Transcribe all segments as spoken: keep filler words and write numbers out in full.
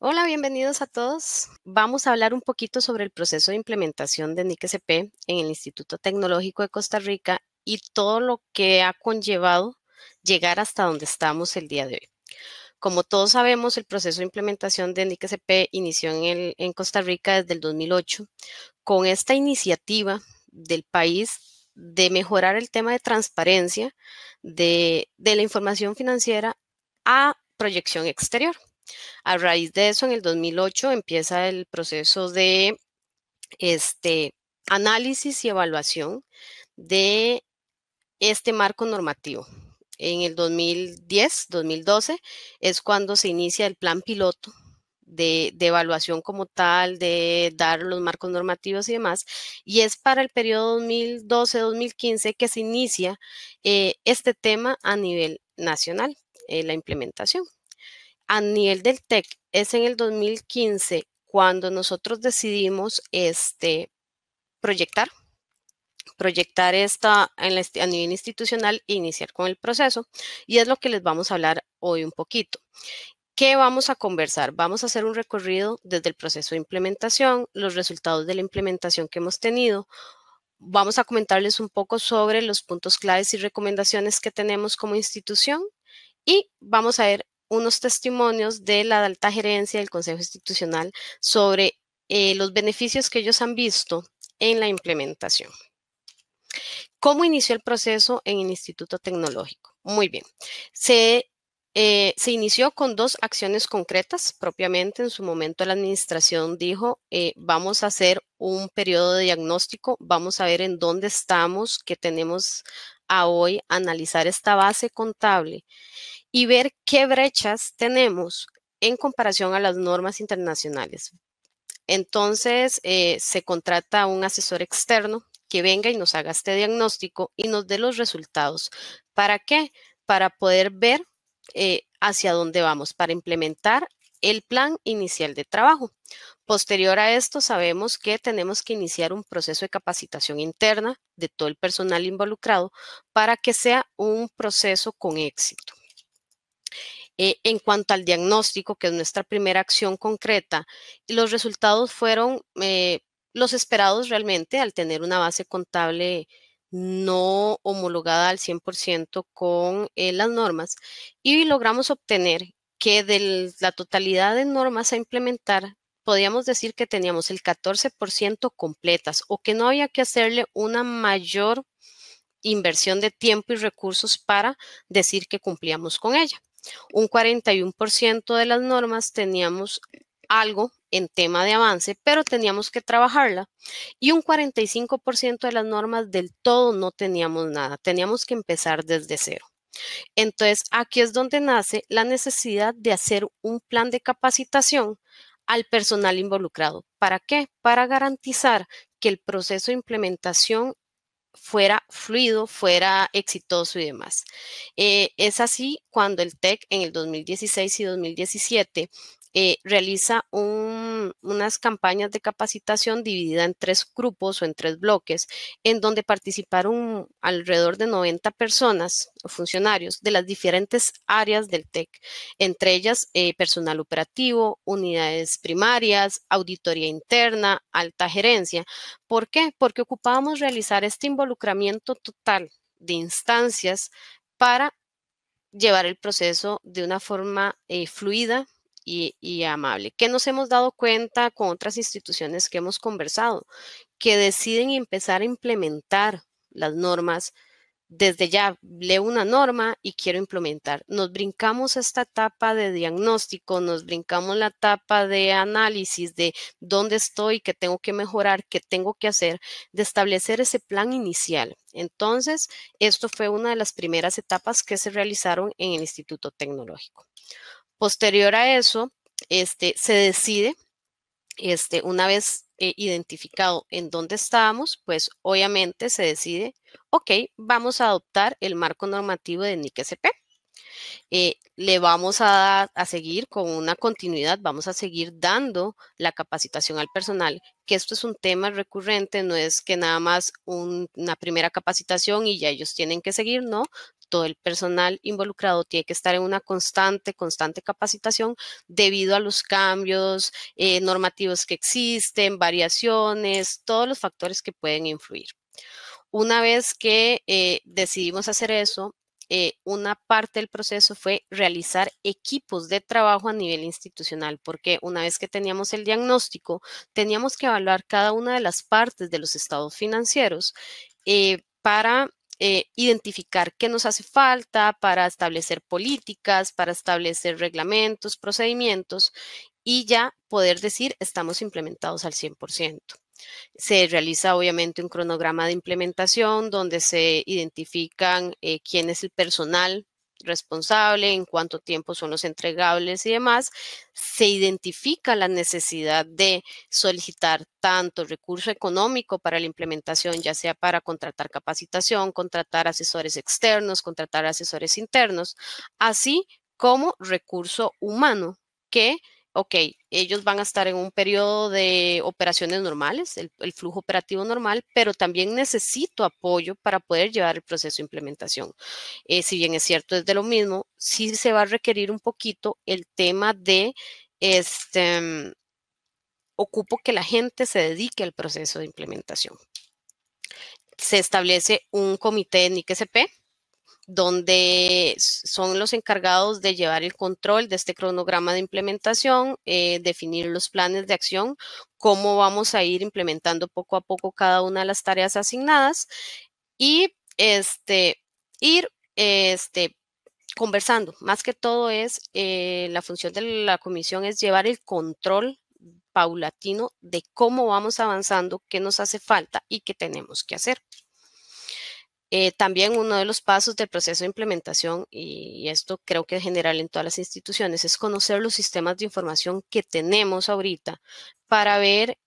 Hola, bienvenidos a todos. Vamos a hablar un poquito sobre el proceso de implementación de N I C S P en el Instituto Tecnológico de Costa Rica y todo lo que ha conllevado llegar hasta donde estamos el día de hoy. Como todos sabemos, el proceso de implementación de N I C S P inició en, el, en Costa Rica desde el dos mil ocho con esta iniciativa del país de mejorar el tema de transparencia de, de la información financiera a proyección exterior. A raíz de eso, en el dos mil ocho empieza el proceso de este, análisis y evaluación de este marco normativo. En el dos mil diez, dos mil doce es cuando se inicia el plan piloto de, de evaluación como tal, de dar los marcos normativos y demás. Y es para el periodo dos mil doce, dos mil quince que se inicia eh, este tema a nivel nacional, eh, la implementación. A nivel del T E C, es en el dos mil quince cuando nosotros decidimos este, proyectar, proyectar esta en la, a nivel institucional e iniciar con el proceso. Y es lo que les vamos a hablar hoy un poquito. ¿Qué vamos a conversar? Vamos a hacer un recorrido desde el proceso de implementación, los resultados de la implementación que hemos tenido. Vamos a comentarles un poco sobre los puntos claves y recomendaciones que tenemos como institución. Y vamos a ver unos testimonios de la alta gerencia del Consejo Institucional sobre eh, los beneficios que ellos han visto en la implementación. ¿Cómo inició el proceso en el Instituto Tecnológico? Muy bien. Se, eh, se inició con dos acciones concretas. Propiamente, en su momento la administración dijo, eh, vamos a hacer un periodo de diagnóstico, vamos a ver en dónde estamos, qué tenemos a hoy, analizar esta base contable y ver qué brechas tenemos en comparación a las normas internacionales. Entonces, eh, se contrata a un asesor externo que venga y nos haga este diagnóstico y nos dé los resultados. ¿Para qué? Para poder ver eh, hacia dónde vamos, para implementar el plan inicial de trabajo. Posterior a esto, sabemos que tenemos que iniciar un proceso de capacitación interna de todo el personal involucrado para que sea un proceso con éxito. Eh, en cuanto al diagnóstico, que es nuestra primera acción concreta, los resultados fueron eh, los esperados realmente al tener una base contable no homologada al cien por ciento con eh, las normas, y logramos obtener que de la totalidad de normas a implementar, podríamos decir que teníamos el catorce por ciento completas o que no había que hacerle una mayor inversión de tiempo y recursos para decir que cumplíamos con ella. Un cuarenta y uno por ciento de las normas teníamos algo en tema de avance, pero teníamos que trabajarla, y un cuarenta y cinco por ciento de las normas del todo no teníamos nada, teníamos que empezar desde cero. Entonces, aquí es donde nace la necesidad de hacer un plan de capacitación al personal involucrado. ¿Para qué? Para garantizar que el proceso de implementación fuera fluido, fuera exitoso y demás. Eh, es así cuando el T E C en el dos mil dieciséis y dos mil diecisiete Eh, realiza un, unas campañas de capacitación dividida en tres grupos o en tres bloques, en donde participaron alrededor de noventa personas o funcionarios de las diferentes áreas del T E C, entre ellas eh, personal operativo, unidades primarias, auditoría interna, alta gerencia. ¿Por qué? Porque ocupábamos realizar este involucramiento total de instancias para llevar el proceso de una forma eh, fluida Y, y amable. ¿Qué nos hemos dado cuenta con otras instituciones que hemos conversado? Que deciden empezar a implementar las normas desde ya. Leo una norma y quiero implementar. Nos brincamos esta etapa de diagnóstico, nos brincamos la etapa de análisis de dónde estoy, qué tengo que mejorar, qué tengo que hacer, de establecer ese plan inicial. Entonces, esto fue una de las primeras etapas que se realizaron en el Instituto Tecnológico. Posterior a eso, este, se decide, este, una vez eh, identificado en dónde estábamos, pues obviamente se decide, ok, vamos a adoptar el marco normativo de N I C S P. Eh, le vamos a, a seguir con una continuidad, vamos a seguir dando la capacitación al personal, que esto es un tema recurrente, no es que nada más un, una primera capacitación y ya ellos tienen que seguir, no, todo el personal involucrado tiene que estar en una constante, constante capacitación debido a los cambios eh, normativos que existen, variaciones, todos los factores que pueden influir. Una vez que eh, decidimos hacer eso, eh, una parte del proceso fue realizar equipos de trabajo a nivel institucional, porque una vez que teníamos el diagnóstico, teníamos que evaluar cada una de las partes de los estados financieros eh, para eh, identificar qué nos hace falta, para establecer políticas, para establecer reglamentos, procedimientos y ya poder decir estamos implementados al cien por ciento. Se realiza obviamente un cronograma de implementación donde se identifican eh, quién es el personal responsable, en cuánto tiempo son los entregables y demás. Se identifica la necesidad de solicitar tanto recurso económico para la implementación, ya sea para contratar capacitación, contratar asesores externos, contratar asesores internos, así como recurso humano que ok, ellos van a estar en un periodo de operaciones normales, el, el flujo operativo normal, pero también necesito apoyo para poder llevar el proceso de implementación. Eh, si bien es cierto, es de lo mismo, sí se va a requerir un poquito el tema de, este, um, ocupo que la gente se dedique al proceso de implementación. Se establece un comité N I C S P, donde son los encargados de llevar el control de este cronograma de implementación, eh, definir los planes de acción, cómo vamos a ir implementando poco a poco cada una de las tareas asignadas y este, ir este, conversando. Más que todo es, eh, la función de la comisión es llevar el control paulatino de cómo vamos avanzando, qué nos hace falta y qué tenemos que hacer. Eh, también uno de los pasos del proceso de implementación, y esto creo que es general en todas las instituciones, es conocer los sistemas de información que tenemos ahorita para ver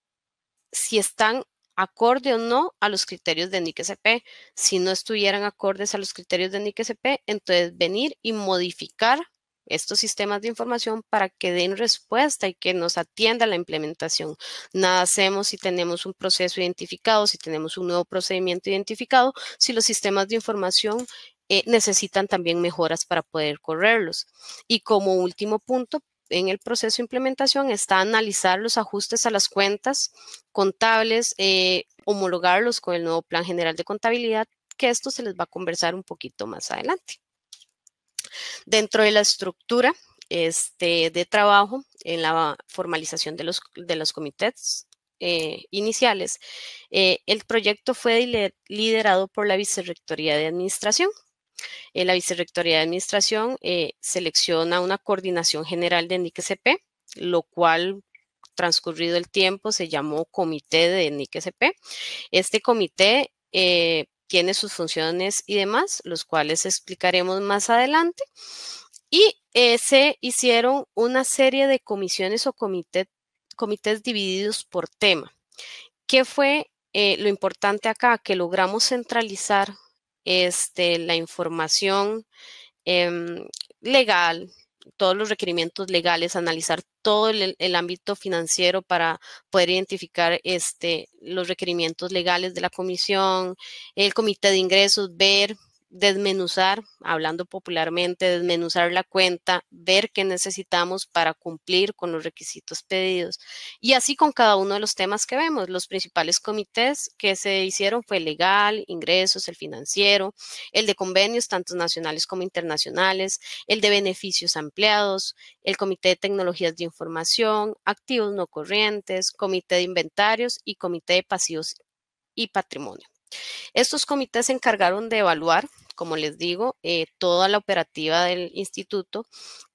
si están acorde o no a los criterios de N I C S P. Si no estuvieran acordes a los criterios de N I C S P, entonces venir y modificar estos sistemas de información para que den respuesta y que nos atienda la implementación. Nada hacemos si tenemos un proceso identificado, si tenemos un nuevo procedimiento identificado, si los sistemas de información eh, necesitan también mejoras para poder correrlos. Y como último punto, en el proceso de implementación está analizar los ajustes a las cuentas contables, eh, homologarlos con el nuevo Plan General de Contabilidad, que esto se les va a conversar un poquito más adelante. Dentro de la estructura este, de trabajo, en la formalización de los, de los comités eh, iniciales, eh, el proyecto fue liderado por la Vicerrectoría de Administración. Eh, la Vicerrectoría de Administración eh, selecciona una coordinación general de N I C S P, lo cual, transcurrido el tiempo, se llamó Comité de N I C S P. Este comité eh, tiene sus funciones y demás, los cuales explicaremos más adelante. Y eh, se hicieron una serie de comisiones o comité, comités divididos por tema. ¿Qué fue eh, lo importante acá? Que logramos centralizar este, la información eh, legal, todos los requerimientos legales, analizar todo el, el ámbito financiero para poder identificar este, los requerimientos legales de la comisión, el comité de ingresos, ver, desmenuzar, hablando popularmente, desmenuzar la cuenta, ver qué necesitamos para cumplir con los requisitos pedidos. Y así con cada uno de los temas que vemos. Los principales comités que se hicieron fue legal, ingresos, el financiero, el de convenios, tanto nacionales como internacionales, el de beneficios ampliados, el comité de tecnologías de información, activos no corrientes, comité de inventarios y comité de pasivos y patrimonio. Estos comités se encargaron de evaluar, como les digo, eh, toda la operativa del instituto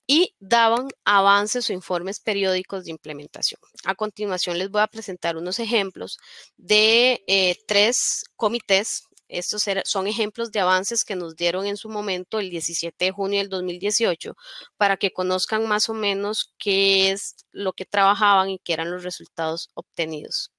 y daban avances o informes periódicos de implementación. A continuación les voy a presentar unos ejemplos de eh, tres comités. Estos son ejemplos de avances que nos dieron en su momento el diecisiete de junio del dos mil dieciocho para que conozcan más o menos qué es lo que trabajaban y qué eran los resultados obtenidos.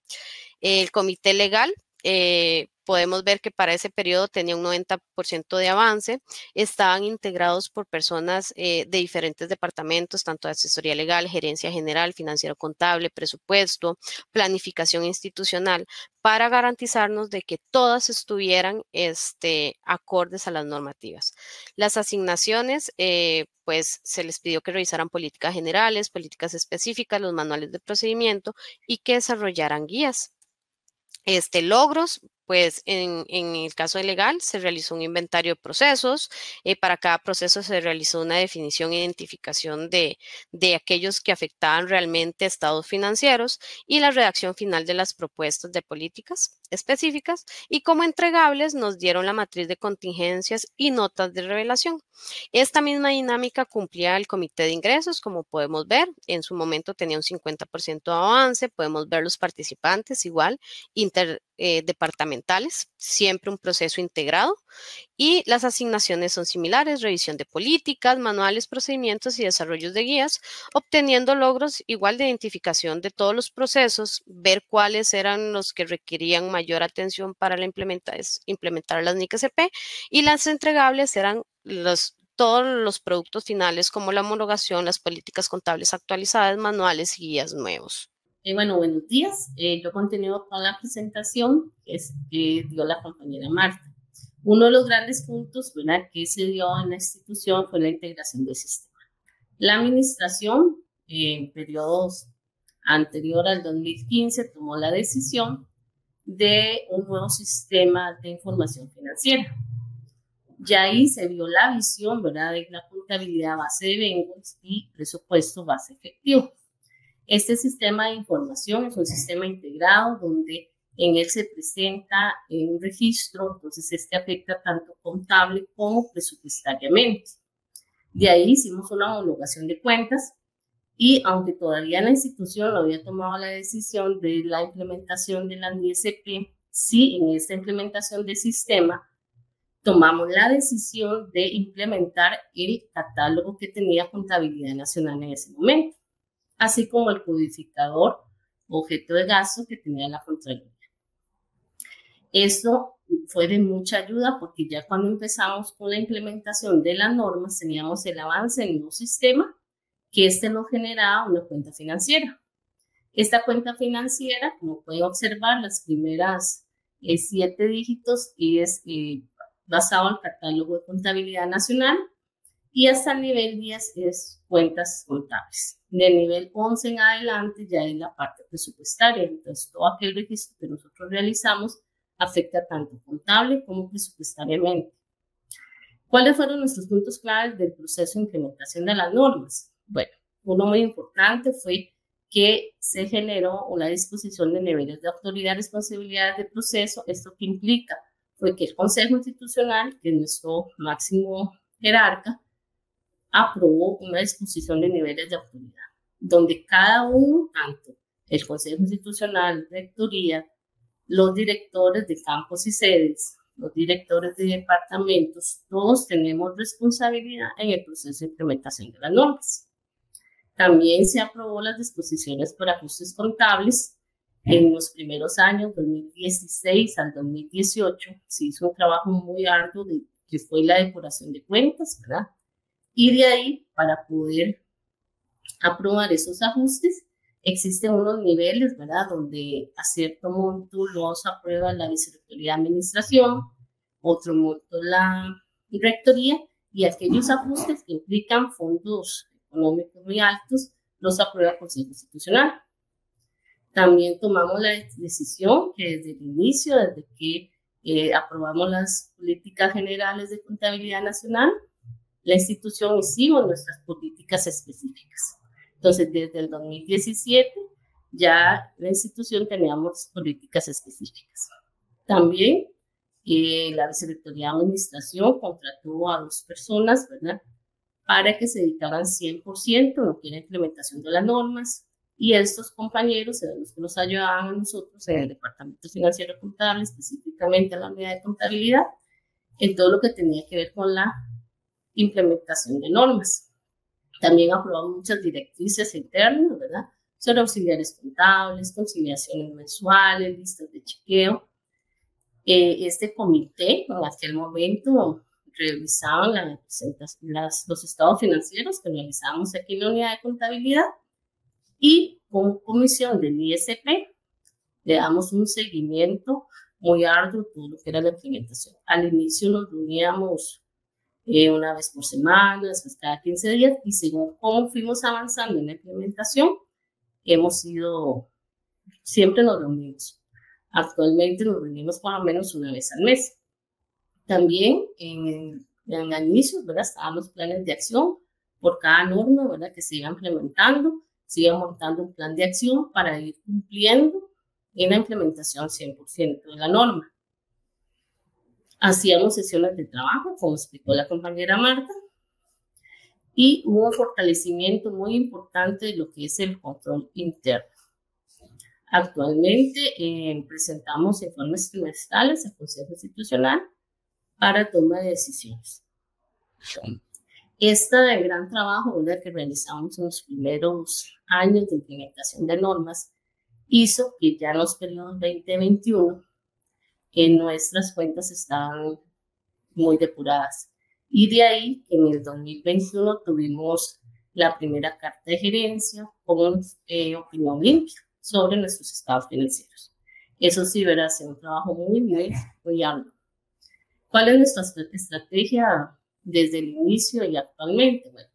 El comité legal eh, podemos ver que para ese periodo tenía un noventa por ciento de avance, estaban integrados por personas eh, de diferentes departamentos, tanto de asesoría legal, gerencia general, financiero contable, presupuesto, planificación institucional, para garantizarnos de que todas estuvieran este, acordes a las normativas. Las asignaciones, eh, pues se les pidió que revisaran políticas generales, políticas específicas, los manuales de procedimiento y que desarrollaran guías. Este, logros, pues en, en el caso de legal se realizó un inventario de procesos, eh, para cada proceso se realizó una definición e identificación de, de aquellos que afectaban realmente estados financieros y la redacción final de las propuestas de políticas específicas, y como entregables nos dieron la matriz de contingencias y notas de revelación. Esta misma dinámica cumplía el comité de ingresos, como podemos ver, en su momento tenía un cincuenta por ciento de avance, podemos ver los participantes igual, interdepartamentales, eh, siempre un proceso integrado, y las asignaciones son similares, revisión de políticas, manuales, procedimientos y desarrollos de guías, obteniendo logros igual de identificación de todos los procesos, ver cuáles eran los que requerían mayor atención para la implementar, implementar las N I C S P, y las entregables eran los, todos los productos finales como la homologación, las políticas contables actualizadas, manuales y guías nuevos. Eh, bueno, buenos días. Eh, yo continúo con la presentación que, es, que dio la compañera Marta. Uno de los grandes puntos, ¿verdad?, que se dio en la institución fue la integración del sistema. La administración, eh, en periodos anterior al dos mil quince, tomó la decisión de un nuevo sistema de información financiera. Ya ahí se vio la visión, ¿verdad?, de la contabilidad base de bienes y presupuesto base efectivo. Este sistema de información es un sistema integrado donde en él se presenta un registro, entonces este afecta tanto contable como presupuestariamente. De ahí hicimos una homologación de cuentas y aunque todavía la institución no había tomado la decisión de la implementación de la N I C S P, sí en esta implementación del sistema tomamos la decisión de implementar el catálogo que tenía Contabilidad Nacional en ese momento, así como el codificador objeto de gasto que tenía la contraloría. Esto fue de mucha ayuda porque ya cuando empezamos con la implementación de las normas teníamos el avance en un sistema que este nos generaba una cuenta financiera. Esta cuenta financiera, como pueden observar, las primeras eh, siete dígitos es eh, basado en el catálogo de contabilidad nacional y hasta el nivel diez es cuentas contables. Del nivel once en adelante ya es la parte presupuestaria, entonces todo aquel registro que nosotros realizamos afecta tanto contable como presupuestariamente. ¿Cuáles fueron nuestros puntos claves del proceso de implementación de las normas? Bueno, uno muy importante fue que se generó una disposición de niveles de autoridad, responsabilidades de proceso. Esto que implica fue que el Consejo Institucional, que es nuestro máximo jerarca, aprobó una disposición de niveles de autoridad, donde cada uno, tanto el Consejo Institucional, Rectoría, los directores de campos y sedes, los directores de departamentos, todos tenemos responsabilidad en el proceso de implementación de las normas. También se aprobó las disposiciones para ajustes contables. En los primeros años, dos mil dieciséis al dos mil dieciocho, se hizo un trabajo muy arduo de, que fue la depuración de cuentas, ¿verdad? Y de ahí, para poder aprobar esos ajustes, existen unos niveles, ¿verdad?, donde a cierto monto los aprueba la Vicerrectoría de Administración, otro monto la Rectoría, y aquellos ajustes que implican fondos económicos muy altos los aprueba el Consejo Institucional. También tomamos la decisión que desde el inicio, desde que eh, aprobamos las políticas generales de contabilidad nacional, la institución hizo nuestras políticas específicas. Entonces, desde el dos mil diecisiete ya la institución teníamos políticas específicas. También eh, la Vicerrectoría de Administración contrató a dos personas, ¿verdad?, para que se dedicaran cien por ciento a lo que era la implementación de las normas, y estos compañeros eran los que nos ayudaban a nosotros en el Departamento Financiero Contable, específicamente en la unidad de contabilidad, en todo lo que tenía que ver con la implementación de normas. También aprobamos muchas directrices internas, ¿verdad?, sobre auxiliares contables, conciliaciones mensuales, listas de chequeo. Eh, este comité, en aquel momento, revisaban la, las, los estados financieros que realizamos aquí en la unidad de contabilidad y con comisión del N I C S P le damos un seguimiento muy arduo todo lo que era la implementación. Al inicio nos reuníamos eh, una vez por semana, después cada quince días, y según cómo fuimos avanzando en la implementación, hemos ido, siempre nos reunimos. Actualmente nos reunimos por lo menos una vez al mes. También en, en inicios, ¿verdad?, estaban los planes de acción por cada norma, ¿verdad?, que se iba implementando, se iba montando un plan de acción para ir cumpliendo en la implementación cien por ciento de la norma. Hacíamos sesiones de trabajo, como explicó la compañera Marta, y hubo un fortalecimiento muy importante de lo que es el control interno. Actualmente eh, presentamos informes trimestrales al Consejo Institucional para toma de decisiones. Este gran trabajo, ¿verdad?, que realizamos en los primeros años de implementación de normas hizo que ya en los periodos veinte veintiuno en nuestras cuentas estaban muy depuradas. Y de ahí, en el dos mil veintiuno, tuvimos la primera carta de gerencia con eh, opinión limpia sobre nuestros estados financieros. Eso sí, ¿verdad?, es un trabajo muy, muy, muy amplio. ¿Cuál es nuestra estrategia desde el inicio y actualmente? Bueno,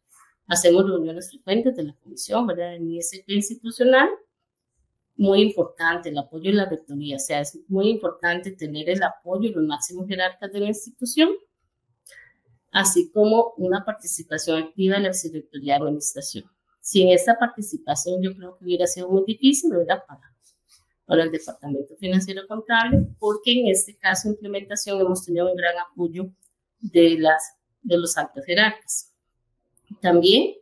hacemos reuniones frecuentes de la Comisión, ¿verdad?, del N I C S P institucional. Muy importante el apoyo de la rectoría, o sea, es muy importante tener el apoyo de los máximos jerarcas de la institución, así como una participación activa de la Secretaría de Administración. Sin esta participación yo creo que hubiera sido muy difícil, ¿verdad?, para para el Departamento Financiero Contable, porque en este caso de implementación hemos tenido un gran apoyo de, las, de los altos jerarcas. También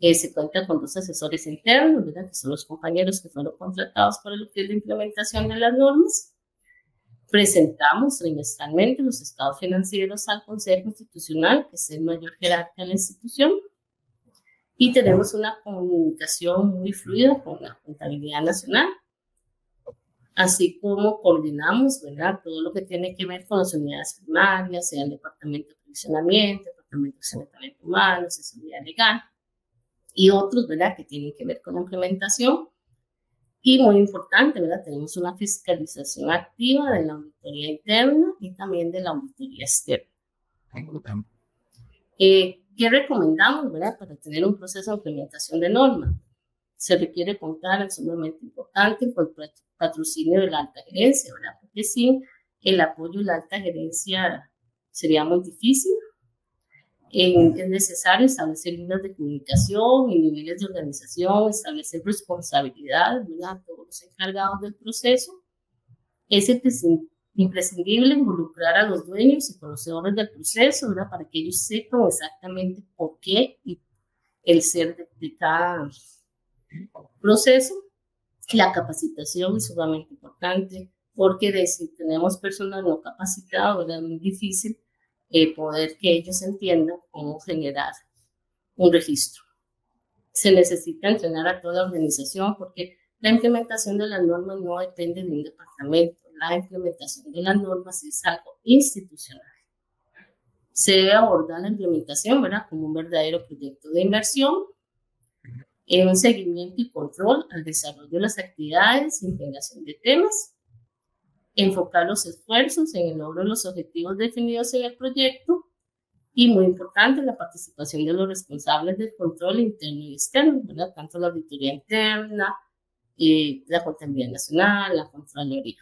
eh, se cuenta con dos asesores internos, ¿verdad?, que son los compañeros que fueron contratados para lo que es la implementación de las normas. Presentamos trimestralmente los estados financieros al Consejo Institucional, que es el mayor jerarca de la institución, y tenemos una comunicación muy fluida con la Contabilidad Nacional, así como coordinamos, ¿verdad?, todo lo que tiene que ver con las unidades primarias, sea el Departamento de Provisionamiento, Departamento de Asentamiento Humano, Asesoría Legal, y otros, ¿verdad?, que tienen que ver con la implementación. Y muy importante, ¿verdad?, tenemos una fiscalización activa de la auditoría interna y también de la auditoría externa. Eh, ¿Qué recomendamos, ¿verdad?, para tener un proceso de implementación de norma? Se requiere contar, es sumamente importante, con el patrocinio de la alta gerencia, ¿verdad?, porque sin el apoyo de la alta gerencia sería muy difícil. Es necesario establecer líneas de comunicación y niveles de organización, establecer responsabilidades, ¿verdad?, a todos los encargados del proceso. Es imprescindible involucrar a los dueños y conocedores del proceso, ¿verdad?, para que ellos sepan exactamente por qué y el ser de, de cada proceso. La capacitación es sumamente importante porque de, si tenemos personas no capacitadas, es muy difícil eh, poder que ellos entiendan cómo generar un registro. Se necesita entrenar a toda la organización porque la implementación de las normas no depende de un departamento. La implementación de las normas es algo institucional. Se debe abordar la implementación, ¿verdad?, como un verdadero proyecto de inversión, en un seguimiento y control al desarrollo de las actividades, integración de temas, enfocar los esfuerzos en el logro de los objetivos definidos en el proyecto y, muy importante, la participación de los responsables del control interno y externo, ¿verdad?, tanto la auditoría interna, eh, la Contabilidad Nacional, la contraloría.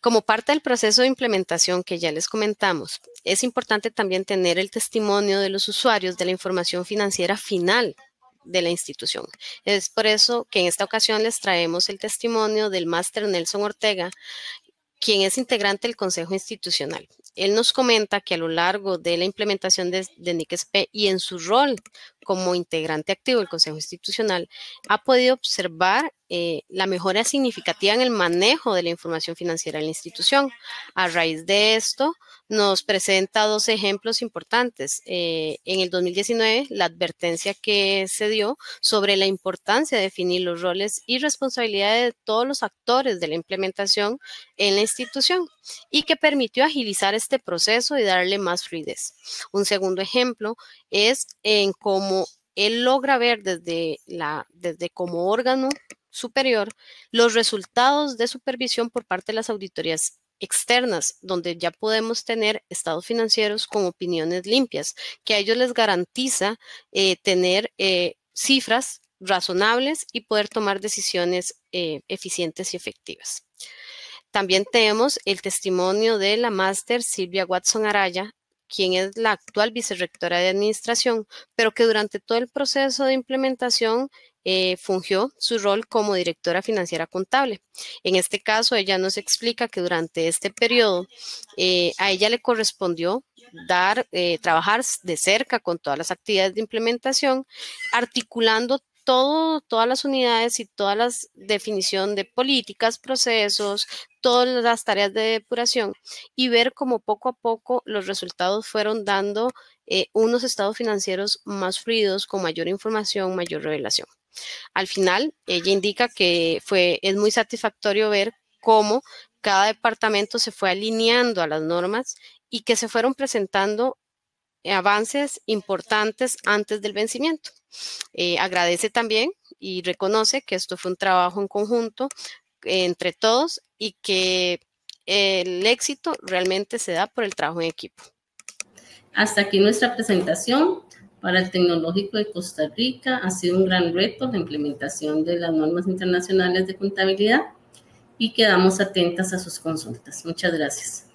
Como parte del proceso de implementación que ya les comentamos, es importante también tener el testimonio de los usuarios de la información financiera final de la institución. Es por eso que en esta ocasión les traemos el testimonio del máster Nelson Ortega, quien es integrante del Consejo Institucional. Él nos comenta que a lo largo de la implementación de, de N I C S P y en su rol como integrante activo del Consejo Institucional, ha podido observar eh, la mejora significativa en el manejo de la información financiera de la institución. A raíz de esto, nos presenta dos ejemplos importantes. Eh, en el dos mil diecinueve, la advertencia que se dio sobre la importancia de definir los roles y responsabilidades de todos los actores de la implementación en la institución y que permitió agilizar este proceso y darle más fluidez. Un segundo ejemplo es en cómo él logra ver desde, la, desde como órgano superior los resultados de supervisión por parte de las auditorías externas, donde ya podemos tener estados financieros con opiniones limpias, que a ellos les garantiza eh, tener eh, cifras razonables y poder tomar decisiones eh, eficientes y efectivas. También tenemos el testimonio de la máster Silvia Watson Araya, quien es la actual vicerrectora de administración, pero que durante todo el proceso de implementación eh, fungió su rol como directora financiera contable. En este caso, ella nos explica que durante este periodo eh, a ella le correspondió dar, eh, trabajar de cerca con todas las actividades de implementación, articulando todo, todas las unidades y todas las definición de políticas, procesos, todas las tareas de depuración y ver cómo poco a poco los resultados fueron dando eh, unos estados financieros más fluidos, con mayor información, mayor revelación. Al final, ella indica que fue, es muy satisfactorio ver cómo cada departamento se fue alineando a las normas y que se fueron presentando avances importantes antes del vencimiento. Eh, agradece también y reconoce que esto fue un trabajo en conjunto entre todos y que el éxito realmente se da por el trabajo en equipo. Hasta aquí nuestra presentación. Para el Tecnológico de Costa Rica ha sido un gran reto la implementación de las normas internacionales de contabilidad y quedamos atentas a sus consultas. Muchas gracias.